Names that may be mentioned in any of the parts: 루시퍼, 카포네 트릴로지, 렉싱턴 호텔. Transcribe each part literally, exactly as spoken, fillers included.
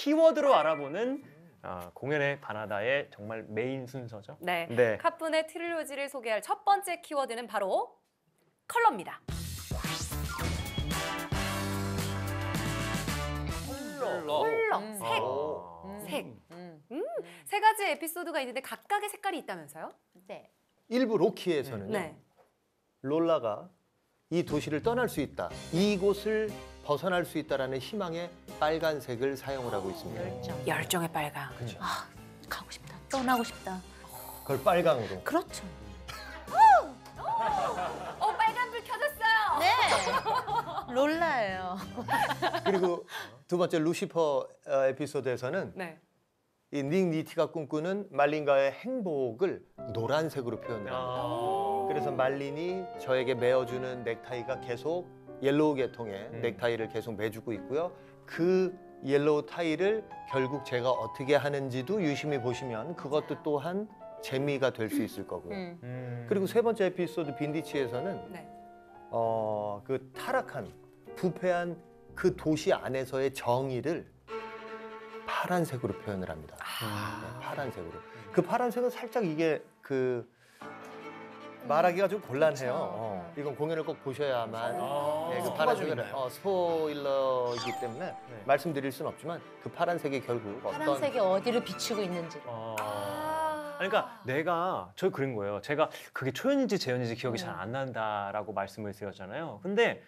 키워드로 알아보는 아, 공연의 바나다의 정말 메인 순서죠. 네, 네. 카포네 트릴로지를 소개할 첫 번째 키워드는 바로 컬러입니다. 컬러, 컬러. 색, 아. 색. 음. 음. 세 가지 에피소드가 있는데 각각의 색깔이 있다면서요? 네. 일부 로키에서는요. 네. 롤라가 이 도시를 떠날 수 있다, 이곳을 벗어날 수 있다라는 희망의 빨간색을 사용을 하고 있습니다. 열정. 열정의 빨강. 그렇죠. 아, 가고 싶다. 떠나고 싶다. 그걸 빨강으로. 그렇죠. 오! 오! 오, 빨간불 켜졌어요. 네. 롤라예요. 그리고 두 번째 루시퍼 에피소드에서는 네. 이 닉 니티가 꿈꾸는 말린과의 행복을 노란색으로 표현을 합니다. 그래서 말린이 저에게 메어주는 넥타이가 계속 옐로우 계통의 음. 넥타이를 계속 매주고 있고요. 그 옐로우 타이를 결국 제가 어떻게 하는지도 유심히 보시면 그것도 또한 재미가 될 수 있을 거고요. 음. 음. 그리고 세 번째 에피소드 빈디치에서는 네. 어, 그 타락한, 부패한 그 도시 안에서의 정의를 파란색으로 표현을 합니다. 아. 네, 파란색으로. 그 파란색은 살짝 이게 그 말하기가 좀 곤란해요. 어. 이건 공연을 꼭 보셔야만 아 네, 그 파란색을 어, 스포일러이기 때문에 네. 말씀드릴 수는 없지만 그 파란색이 결국 어떤 파란색이 어디를 비추고 있는지를 아. 아 그러니까 내가 저 그런 거예요. 제가 그게 초연인지 재연인지 기억이 네. 잘 안 난다라고 말씀을 드렸잖아요. 근데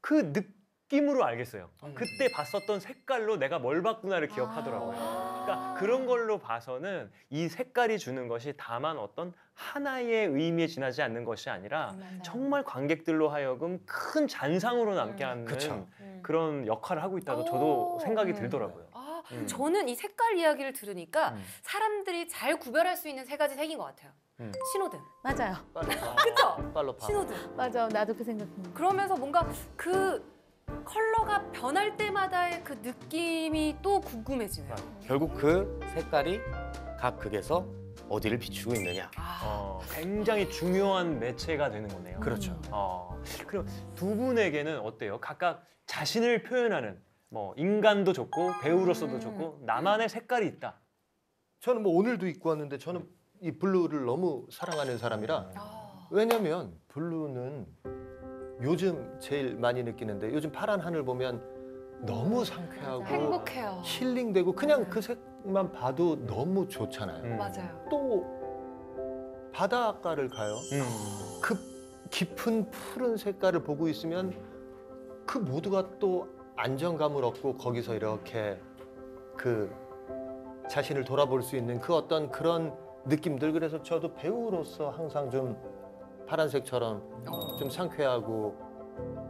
그 느낌으로 알겠어요. 음. 그때 봤었던 색깔로 내가 뭘 봤구나를 기억하더라고요. 아 그러니까 그런 걸로 봐서는 이 색깔이 주는 것이 다만 어떤 하나의 의미에 지나지 않는 것이 아니라 맞아요. 정말 관객들로 하여금 큰 잔상으로 남게 음. 하는 그쵸. 그런 역할을 하고 있다고 저도 생각이 음. 들더라고요. 아, 음. 저는 이 색깔 이야기를 들으니까 음. 사람들이 잘 구별할 수 있는 세 가지 색인 것 같아요. 음. 신호등. 맞아요. 그쵸? 신호등. 맞아, 나도 그 생각합니다. 그러면서 뭔가 그 컬러가 변할 때마다의 그 느낌이 또 궁금해지네요. 아, 결국 그 색깔이 각 극에서 어디를 비추고 있느냐. 아, 어, 굉장히 중요한 매체가 되는 거네요. 그렇죠. 어, 그럼 두 분에게는 어때요? 각각 자신을 표현하는 뭐 인간도 좋고 배우로서도 음. 좋고 나만의 색깔이 있다. 저는 뭐 오늘도 입고 왔는데 저는 이 블루를 너무 사랑하는 사람이라 아. 왜냐면 블루는 요즘 제일 많이 느끼는데 요즘 파란 하늘 보면 너무 상쾌하고 행복해요. 힐링되고 그냥 네. 그 색만 봐도 너무 좋잖아요. 음. 맞아요. 또 바닷가를 가요. 음. 그 깊은 푸른 색깔을 보고 있으면 그 모두가 또 안정감을 얻고 거기서 이렇게 그 자신을 돌아볼 수 있는 그 어떤 그런 느낌들. 그래서 저도 배우로서 항상 좀 파란색처럼 어. 좀 상쾌하고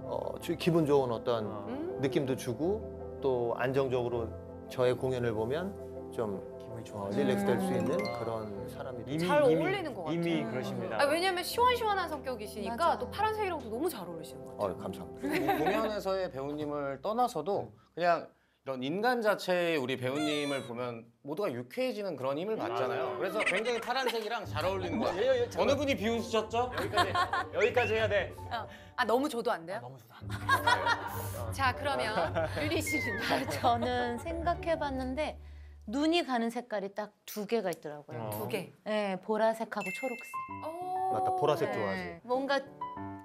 어, 기분 좋은 어떤 음. 느낌도 주고 또 안정적으로 저의 공연을 보면 좀 기분이 좋아, 어, 릴렉스 될 수 있는 음. 그런 사람이 이미, 잘 어울리는 것 같아요. 이미 그러십니다. 아, 왜냐하면 시원시원한 성격이시니까 맞아. 또 파란색이랑도 너무 잘 어울리시는 것 같아요. 어, 감사합니다. 공연에서의 배우님을 떠나서도 그냥 이런 인간 자체의 우리 배우님을 보면 모두가 유쾌해지는 그런 힘을 받잖아요. 그래서 굉장히 파란색이랑 잘 어울리는 거 같아요. 어느 분이 비웃으셨죠? 여기까지, 여기까지 해야 돼. 어. 아, 너무 줘도 안 돼요? 아, 너무 줘도 안 돼요. 자, 그러면 유리 씨는 아, 저는 생각해봤는데 눈이 가는 색깔이 딱 두 개가 있더라고요. 어. 두 개? 네, 보라색하고 초록색. 오, 맞다, 보라색 네. 좋아하지. 뭔가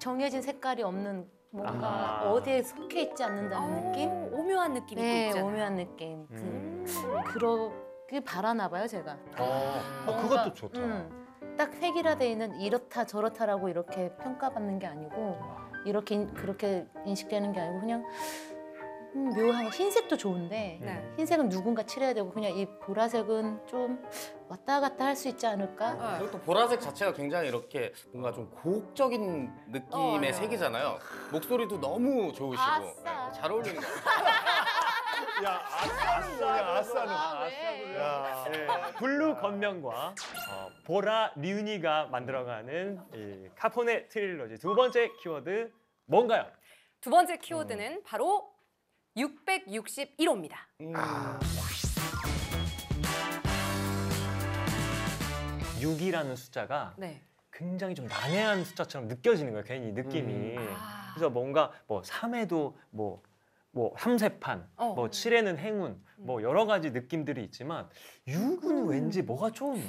정해진 색깔이 없는 뭔가 아. 어디에 속해 있지 않는다는 아. 느낌? 오묘한 느낌이 네, 있잖아요. 오묘한 느낌. 음. 그러길 바라나 봐요, 제가. 아, 뭔가, 그것도 좋다. 음, 딱 획일화돼 있는 이렇다 저렇다라고 이렇게 평가받는 게 아니고 이렇게 그렇게 인식되는 게 아니고 그냥 음, 묘한 거. 흰색도 좋은데 네. 흰색은 누군가 칠해야 되고 그냥 이 보라색은 좀 왔다 갔다 할 수 있지 않을까? 그리고 또 보라색 자체가 굉장히 이렇게 뭔가 좀 고혹적인 느낌의 어, 색이잖아요. 목소리도 너무 좋으시고 아싸. 잘 어울리는 거 같아요. 야, 아싸, 아싸는 아싸. 블루 건명과 어, 보라 리윤이가 만들어가는 이 카포네 트릴로지 두 번째 키워드 뭔가요? 두 번째 키워드는 음. 바로 육백육십일 호입니다. 음. 아. 육이라는 숫자가 네. 굉장히 좀 난해한 숫자처럼 느껴지는 거예요. 괜히 느낌이. 음. 아. 그래서 뭔가 뭐 삼에도 뭐 뭐 삼세판, 어. 뭐 칠에는 행운, 뭐 여러 가지 느낌들이 있지만 육은 음. 왠지 뭐가 좀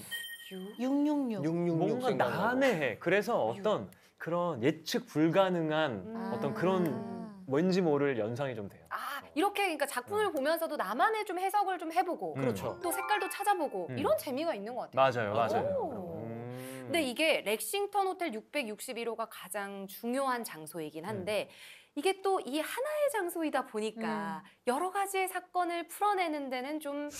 육육육 뭔가 난해해. 그래서 어떤 육. 그런 예측 불가능한 음. 어떤 그런 뭔지 모를 연상이 좀 돼요. 아, 이렇게 그러니까 작품을 음. 보면서도 나만의 좀 해석을 좀 해보고 음. 그렇죠. 또 색깔도 찾아보고 음. 이런 재미가 있는 것 같아요. 맞아요, 맞아요. 음. 근데 이게 렉싱턴 호텔 육백육십일 호가 가장 중요한 장소이긴 한데 음. 이게 또 이 하나의 장소이다 보니까 음. 여러 가지의 사건을 풀어내는 데는 좀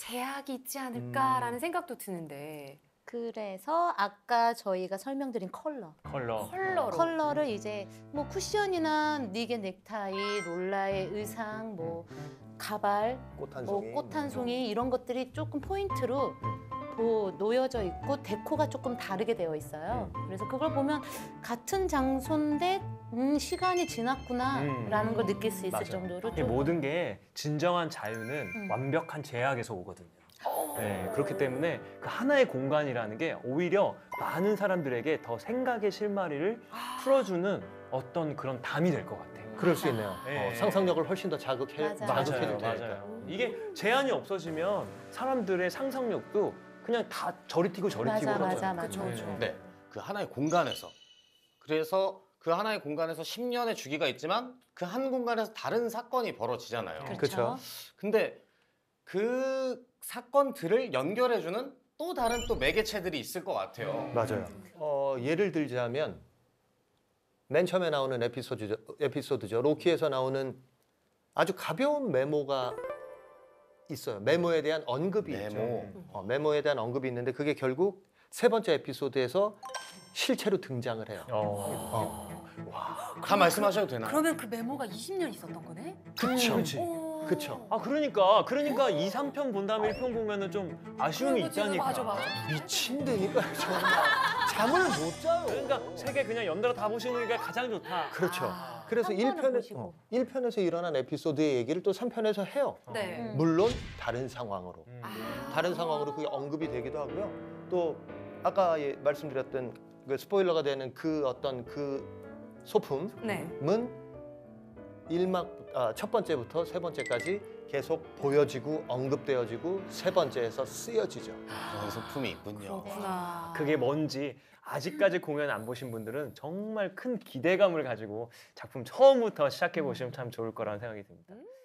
제약이 있지 않을까라는 음. 생각도 드는데. 그래서 아까 저희가 설명드린 컬러. 컬러. 컬러로. 컬러를 이제 뭐 쿠션이나 니게 넥타이, 롤라의 의상, 뭐 가발, 꽃 한 송이, 뭐 꽃 한 송이 이런 것들이 조금 포인트로 뭐 놓여져 있고 데코가 조금 다르게 되어 있어요. 그래서 그걸 보면 같은 장소인데 음, 시간이 지났구나라는 음. 걸 느낄 수 있을 맞아. 정도로 이 모든 게 진정한 자유는 음. 완벽한 제약에서 오거든요. 네, 그렇기 때문에 그 하나의 공간이라는 게 오히려 많은 사람들에게 더 생각의 실마리를 아. 풀어주는 어떤 그런 담이 될 것 같아요. 그럴 수 있네요. 네. 어, 상상력을 훨씬 더 자극해, 자극해줄 테니까. 이게 제한이 없어지면 사람들의 상상력도 그냥 다 저리 튀고 저리 맞아, 튀고 맞아, 맞아. 그렇죠. 네, 그 하나의 공간에서 그래서 그 하나의 공간에서 십 년의 주기가 있지만 그 한 공간에서 다른 사건이 벌어지잖아요. 그렇죠. 근데 그 사건들을 연결해주는 또 다른 또 매개체들이 있을 것 같아요. 맞아요. 어, 예를 들자면 맨 처음에 나오는 에피소드죠, 에피소드죠. 로키에서 나오는 아주 가벼운 메모가 있어요. 메모에 대한 언급이 메모. 있죠. 어, 메모에 대한 언급이 있는데 그게 결국 세 번째 에피소드에서 실체로 등장을 해요. 어. 어. 와. 다 말씀하셔도 되나요? 그러면 그 메모가 이십 년 있었던 거네? 그렇죠. 그렇죠. 아 그러니까 그러니까 어? 이, 삼 편 본 다음에 일 편 보면은 좀 아쉬움이 있다니까. 맞아, 맞아. 미친다니까요. 잠을 못 자요. 그러니까 세계 그냥 연달아 다 보시는 게 가장 좋다. 그렇죠. 아, 그래서 일 편에서 어, 일 편에서 일어난 에피소드의 얘기를 또 삼 편에서 해요. 네. 음. 물론 다른 상황으로. 음. 아. 다른 상황으로 그게 언급이 되기도 하고요. 또 아까 예, 말씀드렸던 그 스포일러가 되는 그 어떤 그 소품은 네. 일막 아, 첫 번째부터 세 번째까지 계속 보여지고 언급되어지고 세 번째에서 쓰여지죠. 그런 소품이 있군요. 그렇구나. 그게 뭔지 아직까지 공연 안 보신 분들은 정말 큰 기대감을 가지고 작품 처음부터 시작해 보시면 참 좋을 거라는 생각이 듭니다.